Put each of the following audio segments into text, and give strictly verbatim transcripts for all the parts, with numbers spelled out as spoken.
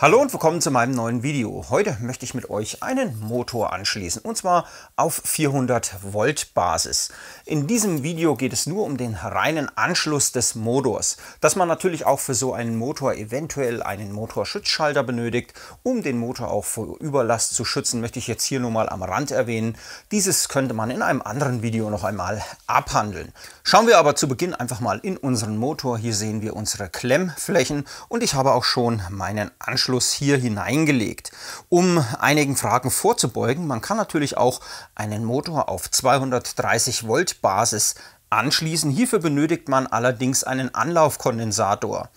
Hallo und willkommen zu meinem neuen Video. Heute möchte ich mit euch einen Motor anschließen, und zwar auf vierhundert Volt Basis. In diesem Video geht es nur um den reinen Anschluss des Motors. Dass man natürlich auch für so einen Motor eventuell einen Motorschutzschalter benötigt, um den Motor auch vor Überlast zu schützen, möchte ich jetzt hier nur mal am Rand erwähnen. Dieses könnte man in einem anderen Video noch einmal abhandeln. Schauen wir aber zu Beginn einfach mal in unseren Motor. Hier sehen wir unsere Klemmflächen und ich habe auch schon meinen Anschluss hier hineingelegt, um einigen Fragen vorzubeugen. Man kann natürlich auch einen Motor auf zweihundertdreißig Volt Basis anschließen. Hierfür benötigt man allerdings einen Anlaufkondensator.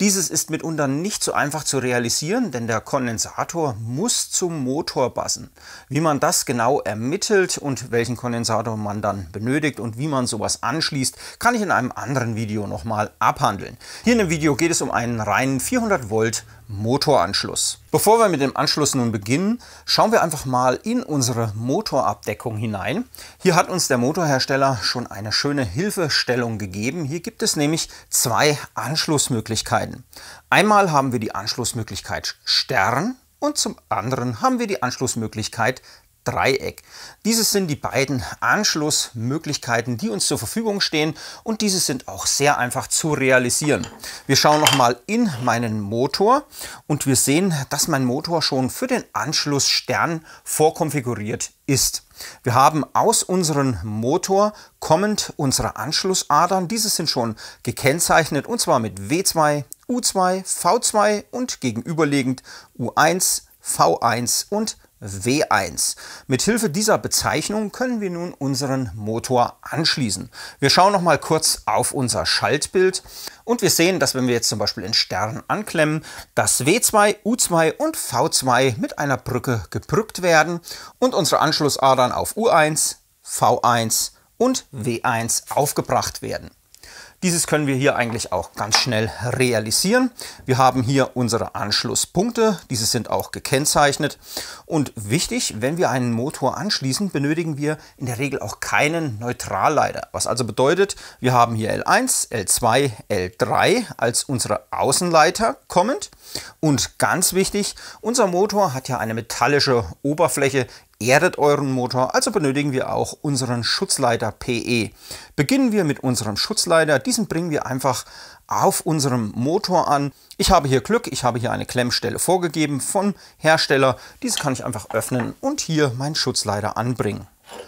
Dieses ist mitunter nicht so einfach zu realisieren, denn der Kondensator muss zum Motor passen. Wie man das genau ermittelt und welchen Kondensator man dann benötigt und wie man sowas anschließt, kann ich in einem anderen Video nochmal abhandeln. Hier in dem Video geht es um einen reinen vierhundert Volt Motoranschluss. Bevor wir mit dem Anschluss nun beginnen, schauen wir einfach mal in unsere Motorabdeckung hinein. Hier hat uns der Motorhersteller schon eine schöne Hilfestellung gegeben. Hier gibt es nämlich zwei Anschlussmöglichkeiten. Einmal haben wir die Anschlussmöglichkeit Stern und zum anderen haben wir die Anschlussmöglichkeit Dreieck. Dieses sind die beiden Anschlussmöglichkeiten, die uns zur Verfügung stehen, und diese sind auch sehr einfach zu realisieren. Wir schauen nochmal in meinen Motor und wir sehen, dass mein Motor schon für den Anschluss Stern vorkonfiguriert ist. Wir haben aus unserem Motor kommend unsere Anschlussadern. Diese sind schon gekennzeichnet, und zwar mit W zwei, U zwei, V zwei und gegenüberliegend U eins, V eins und W eins. Mit Hilfe dieser Bezeichnung können wir nun unseren Motor anschließen. Wir schauen noch mal kurz auf unser Schaltbild und wir sehen, dass wenn wir jetzt zum Beispiel in Stern anklemmen, dass W zwei, U zwei und V zwei mit einer Brücke gebrückt werden und unsere Anschlussadern auf U eins, V eins und W eins aufgebracht werden. Dieses können wir hier eigentlich auch ganz schnell realisieren. Wir haben hier unsere Anschlusspunkte, diese sind auch gekennzeichnet. Und wichtig, wenn wir einen Motor anschließen, benötigen wir in der Regel auch keinen Neutralleiter. Was also bedeutet, wir haben hier L eins, L zwei, L drei als unsere Außenleiter kommend. Und ganz wichtig, unser Motor hat ja eine metallische Oberfläche. Erdet euren Motor, also benötigen wir auch unseren Schutzleiter P E. Beginnen wir mit unserem Schutzleiter, diesen bringen wir einfach auf unserem Motor an. Ich habe hier Glück, ich habe hier eine Klemmstelle vorgegeben vom Hersteller. Diese kann ich einfach öffnen und hier meinen Schutzleiter anbringen.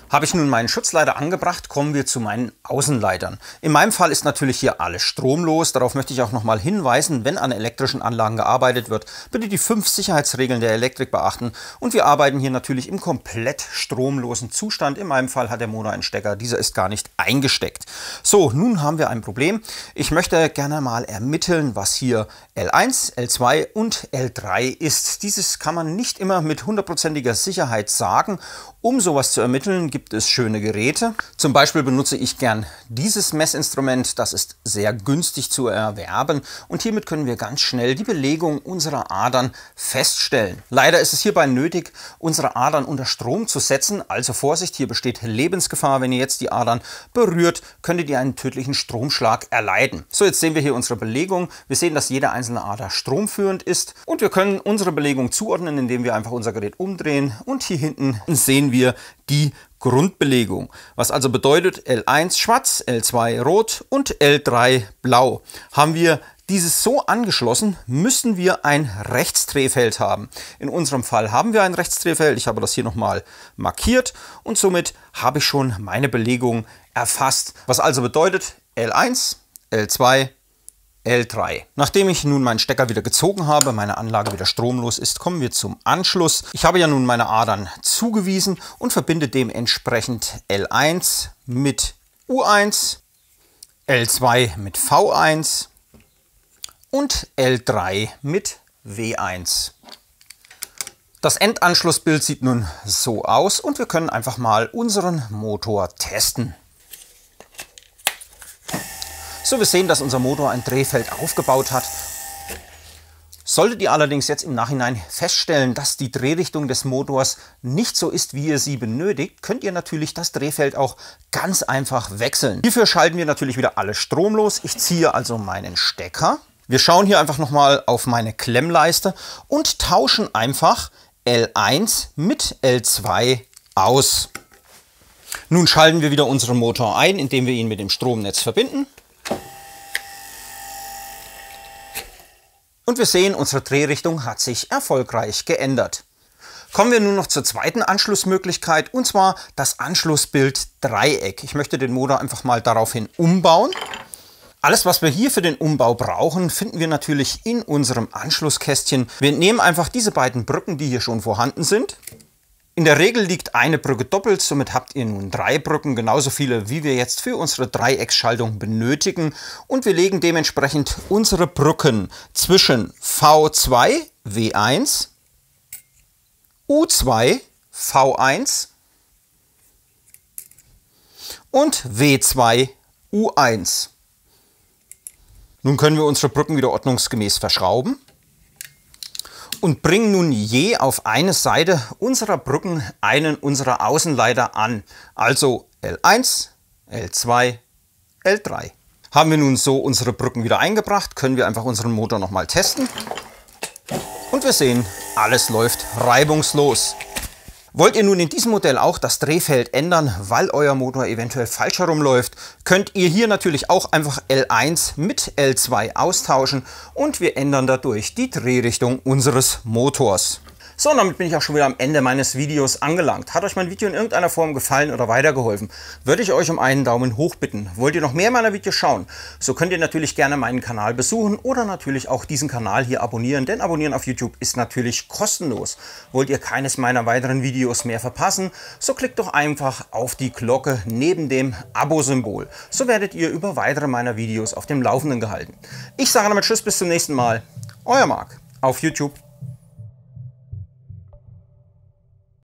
Habe ich nun meinen Schutzleiter angebracht, kommen wir zu meinen Außenleitern. In meinem Fall ist natürlich hier alles stromlos. Darauf möchte ich auch nochmal hinweisen, wenn an elektrischen Anlagen gearbeitet wird, bitte die fünf Sicherheitsregeln der Elektrik beachten. Und wir arbeiten hier natürlich im komplett stromlosen Zustand. In meinem Fall hat der Motor einen Stecker, dieser ist gar nicht eingesteckt. So, nun haben wir ein Problem. Ich möchte gerne mal ermitteln, was hier L eins, L zwei und L drei ist. Dieses kann man nicht immer mit hundertprozentiger Sicherheit sagen. Um sowas zu ermitteln, gibt es schöne Geräte. Zum Beispiel benutze ich gern dieses Messinstrument. Das ist sehr günstig zu erwerben und hiermit können wir ganz schnell die Belegung unserer Adern feststellen. Leider ist es hierbei nötig, unsere Adern unter Strom zu setzen. Also Vorsicht, hier besteht Lebensgefahr. Wenn ihr jetzt die Adern berührt, könntet ihr einen tödlichen Stromschlag erleiden. So, jetzt sehen wir hier unsere Belegung. Wir sehen, dass jede einzelne Ader stromführend ist und wir können unsere Belegung zuordnen, indem wir einfach unser Gerät umdrehen und hier hinten sehen wir die Grundbelegung, was also bedeutet L eins schwarz, L zwei rot und L drei blau. Haben wir dieses so angeschlossen, müssen wir ein Rechtsdrehfeld haben. In unserem Fall haben wir ein Rechtsdrehfeld, ich habe das hier nochmal markiert und somit habe ich schon meine Belegung erfasst, was also bedeutet L eins, L zwei, L drei. Nachdem ich nun meinen Stecker wieder gezogen habe, meine Anlage wieder stromlos ist, kommen wir zum Anschluss. Ich habe ja nun meine Adern zugewiesen und verbinde dementsprechend L eins mit U eins, L zwei mit V eins und L drei mit W eins. Das Endanschlussbild sieht nun so aus und wir können einfach mal unseren Motor testen. So, wir sehen, dass unser Motor ein Drehfeld aufgebaut hat. Solltet ihr allerdings jetzt im Nachhinein feststellen, dass die Drehrichtung des Motors nicht so ist, wie ihr sie benötigt, könnt ihr natürlich das Drehfeld auch ganz einfach wechseln. Hierfür schalten wir natürlich wieder alles stromlos. Ich ziehe also meinen Stecker Wir schauen hier einfach nochmal auf meine Klemmleiste und tauschen einfach L eins mit L zwei aus. Nun schalten wir wieder unseren Motor ein, indem wir ihn mit dem Stromnetz verbinden. Und wir sehen, unsere Drehrichtung hat sich erfolgreich geändert. Kommen wir nun noch zur zweiten Anschlussmöglichkeit, und zwar das Anschlussbild Dreieck. Ich möchte den Motor einfach mal daraufhin umbauen. Alles, was wir hier für den Umbau brauchen, finden wir natürlich in unserem Anschlusskästchen. Wir nehmen einfach diese beiden Brücken, die hier schon vorhanden sind. In der Regel liegt eine Brücke doppelt, somit habt ihr nun drei Brücken, genauso viele wie wir jetzt für unsere Dreiecksschaltung benötigen. Und wir legen dementsprechend unsere Brücken zwischen V zwei, W eins, U zwei, V eins und W zwei, U eins. Nun können wir unsere Brücken wieder ordnungsgemäß verschrauben und bringen nun je auf eine Seite unserer Brücken einen unserer Außenleiter an. Also L eins, L zwei, L drei. Haben wir nun so unsere Brücken wieder eingebracht, können wir einfach unseren Motor nochmal testen. Und wir sehen, alles läuft reibungslos. Wollt ihr nun in diesem Modell auch das Drehfeld ändern, weil euer Motor eventuell falsch herumläuft, könnt ihr hier natürlich auch einfach L eins mit L zwei austauschen und wir ändern dadurch die Drehrichtung unseres Motors. So, und damit bin ich auch schon wieder am Ende meines Videos angelangt. Hat euch mein Video in irgendeiner Form gefallen oder weitergeholfen, würde ich euch um einen Daumen hoch bitten. Wollt ihr noch mehr meiner Videos schauen, so könnt ihr natürlich gerne meinen Kanal besuchen oder natürlich auch diesen Kanal hier abonnieren, denn Abonnieren auf YouTube ist natürlich kostenlos. Wollt ihr keines meiner weiteren Videos mehr verpassen, so klickt doch einfach auf die Glocke neben dem Abo-Symbol. So werdet ihr über weitere meiner Videos auf dem Laufenden gehalten. Ich sage damit Tschüss, bis zum nächsten Mal. Euer Marc auf YouTube.